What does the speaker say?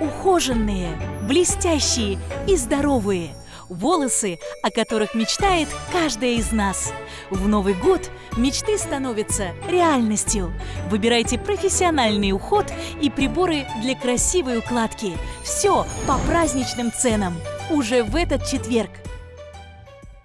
ухоженные, блестящие и здоровые. Волосы, о которых мечтает каждая из нас. В Новый год мечты становятся реальностью. Выбирайте профессиональный уход и приборы для красивой укладки. Все по праздничным ценам. Уже в этот четверг.